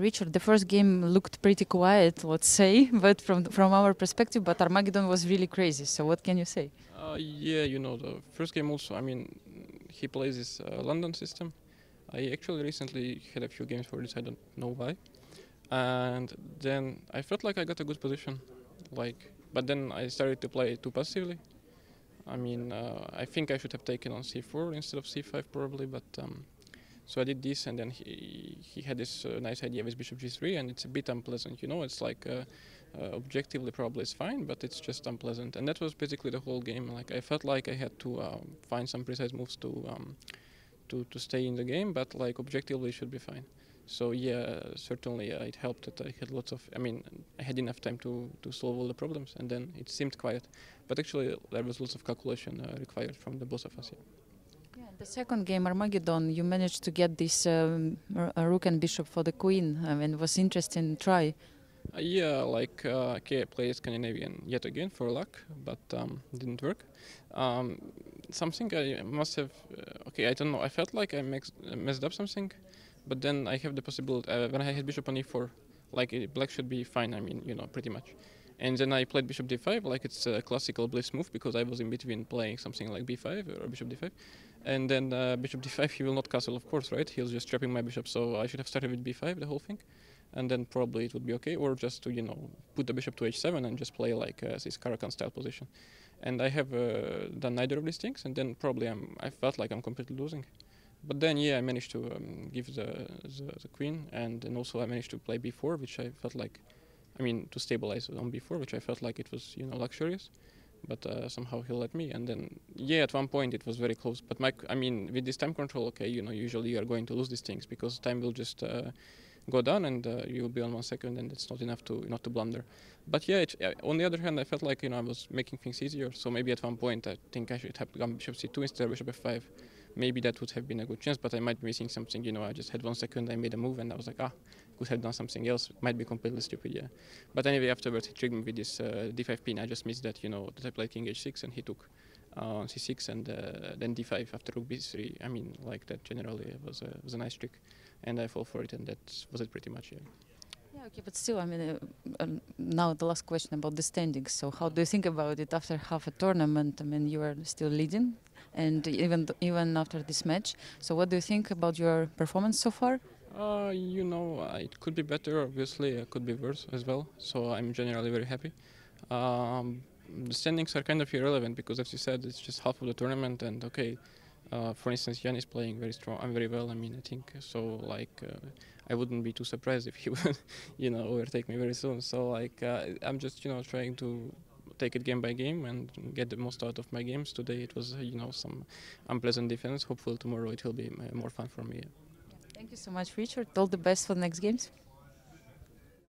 Richard, the first game looked pretty quiet, let's say, but from our perspective, but Armageddon was really crazy. So what can you say? Yeah, you know, the first game also, I mean, he plays this London system. I actually recently had a few games for this, I don't know why. And then I felt like I got a good position, like, but then I started to play too passively. I mean, I think I should have taken on c4 instead of c5 probably, but so I did this, and then he had this nice idea with bishop g3, and it's a bit unpleasant, you know, it's like objectively probably it's fine, but it's just unpleasant. And that was basically the whole game, like I felt like I had to find some precise moves to stay in the game, but like objectively it should be fine. So yeah, certainly it helped that I had lots of, I mean, I had enough time to solve all the problems, and then it seemed quiet. But actually there was lots of calculation required from the both of us, yeah. Yeah, the second game, Armageddon, you managed to get this rook and bishop for the queen, I mean, it was interesting try. Yeah, like, okay, I played Scandinavian yet again for luck, but didn't work. Something I must have, okay, I don't know, I felt like I messed up something. But then I have the possibility, when I had bishop on e4, like black should be fine, I mean, you know, pretty much. And then I played bishop d5, like it's a classical blitz move, because I was in between playing something like b5 or bishop d5. And then bishop d5, he will not castle, of course, right? He's just trapping my bishop, so I should have started with b5, the whole thing. And then probably it would be okay, or just to, you know, put the bishop to h7 and just play like this Caro-Kann style position. And I have done neither of these things, and then probably I felt like I'm completely losing. But then, yeah, I managed to give the queen, and then also I managed to play b4, which I felt like, I mean, to stabilize on b4, which I felt like it was, you know, luxurious. But somehow he let me, and then, yeah, at one point it was very close. But I mean, with this time control, okay, you know, usually you are going to lose these things because time will just go down, and you will be on 1 second, and it's not enough to not to blunder. But yeah, on the other hand, I felt like, you know, I was making things easier. So maybe at one point I think I should have gone bishop c2 instead of bishop f5. Maybe that would have been a good chance, but I might be missing something, you know, I just had 1 second, I made a move, and I was like, ah, could have done something else, it might be completely stupid, yeah. But anyway, afterwards he tricked me with this d5 pin, I just missed that, you know, that I played king h6, and he took c6, and then d5 after rook b3, I mean, like that generally was a nice trick, and I fall for it, and that was it pretty much, yeah. Yeah, okay, but still, I mean, now the last question about the standings. So, how do you think about it after half a tournament? I mean, you are still leading, and even after this match. So, what do you think about your performance so far? You know, it could be better. Obviously, it could be worse as well. So, I'm generally very happy. The standings are kind of irrelevant because, as you said, it's just half of the tournament, and okay. For instance, Jan is playing very strong, very well, I mean, I think, so, like, I wouldn't be too surprised if he would, you know, overtake me very soon, so, like, I'm just, you know, trying to take it game by game and get the most out of my games. Today it was, you know, some unpleasant defense. Hopefully tomorrow it will be more fun for me. Yeah. Thank you so much, Richard. All the best for the next games.